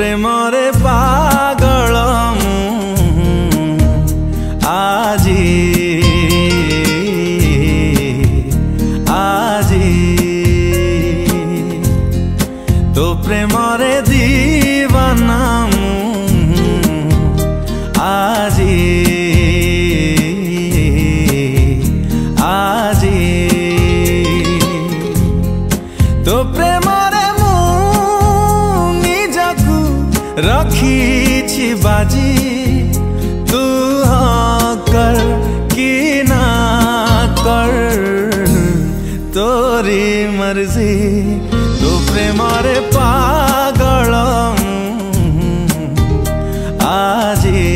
প্রেমরে পাগল মু আজি আজি তো প্রেমরে দিবানা মু আজি আজি তো প্রেমরে মু নিজাকু রাখিছি বাজি তু কর কি না কর তোরি মর্জি তো প্রেমরে পাগল আজি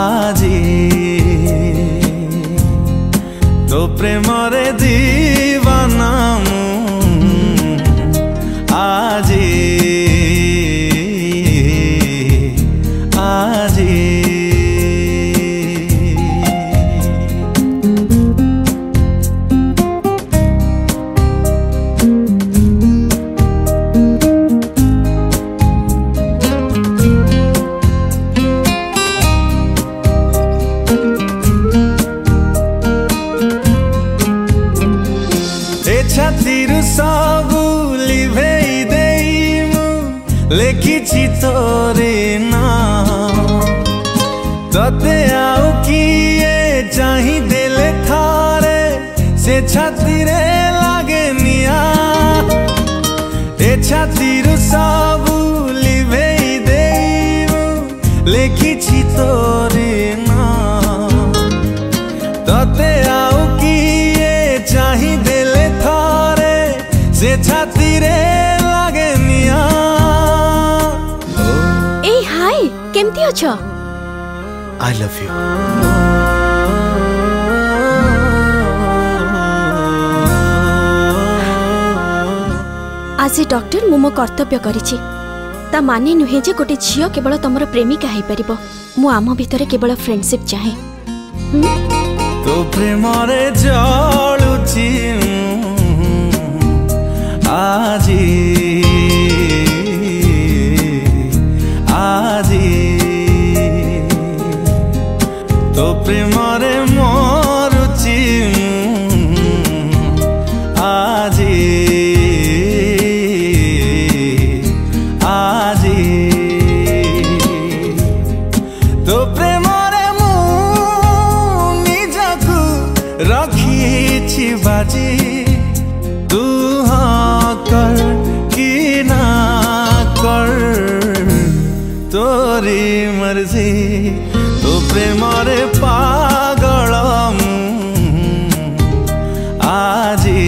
আজি তো প্রেমরে দিবানা মু আজি আজি। ছাতির সবু লিভেই দেই মু লেখিছি তোরে না তোতে আউ কিয়ে চাহি দেলে থারে সে ছাতিরে লাগে নিয়া এ ছাতির সবু লিভেই দেই মু লেখিছি তোরে না তোতে আউ কিয়ে চাহি দেলে থারে সে ছাতিরে লাগে নিয়া। এই হাই কেমতি আছ? I love you। आज डॉक्टर मु मो कर्तव्य करिछि ता माने नुहे जे गोटे झियो केवल तमर प्रेमिका हे परिबो। मु आम भितरे केवल फ्रेंडशिप चाहे। तो प्रेम रे जळुछि आजी তো প্রেমরে মরুছি আজি আজি তো প্রেমরে মু নিজকু রাখিছি বাজি তুহ কর কি না কর তোরি মর্জি তো প্রেমরে পাগল মু আজি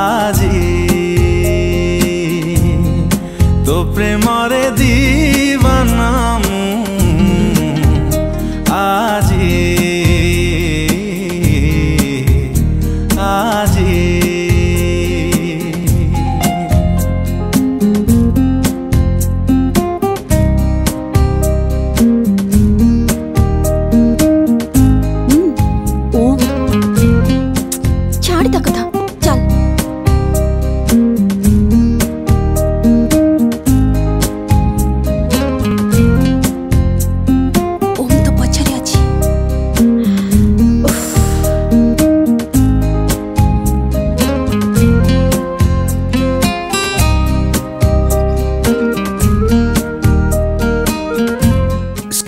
আজি তো প্রেমরে দিবানা মু আজি আজি।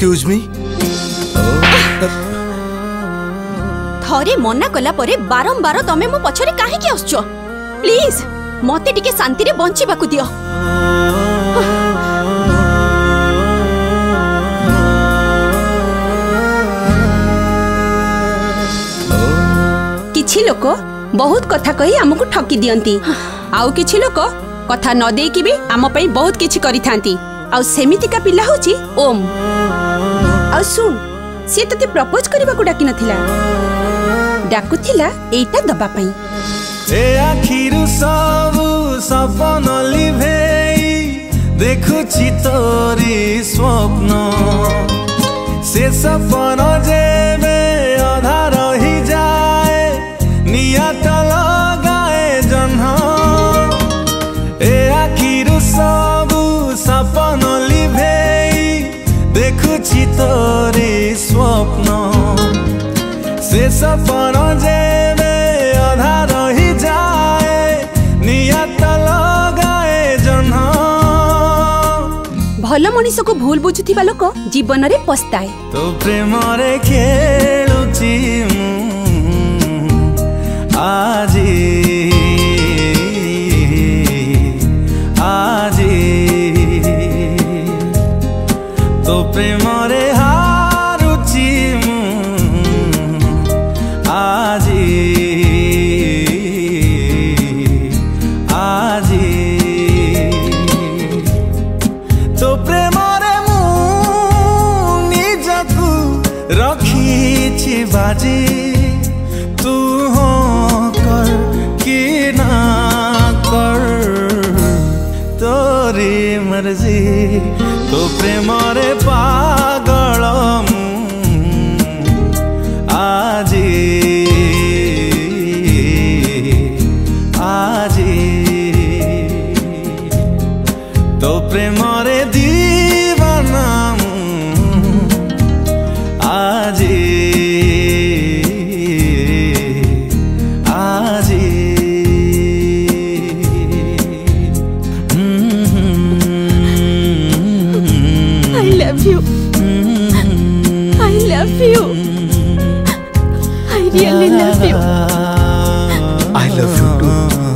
Excuse me? थरे मना कला परे बारंबार तमे मो पछरे काहे के आछो? प्लीज मते टिके शांति रे बंचिबा को दियो। किछि लोक बहुत कथा कहि हमकु ठकी दियंती आउ किछि लोक कथा न देई कि भी हम पई बहुत किछि करि थांती आउ सेमितिका पिला होची ओम। आउ सुन से तते प्रपोज करबा को डाकी नथिला डाकुथिला एटा दबा पई ए आखिरु सब सपन लिभेई देखुछि तोरी स्वप्न से सपन जेबे आधा रही जाए नियत लगा से सपना जेबे आधा रही जाए नियत लगाए जन्हा भल मनीष को भूल बुझुथिबा लोक जीवन रे पछताए। तो प्रेम रे खेलुची मु आजी आजी तो प्रेम रे बाजी तू हो कर कि ना कर तोरी मर्जी। तो प्रेम रे पागल मु आजी आजी तो प्रेम रे दीवाना मु आजी I really love you. I love you too.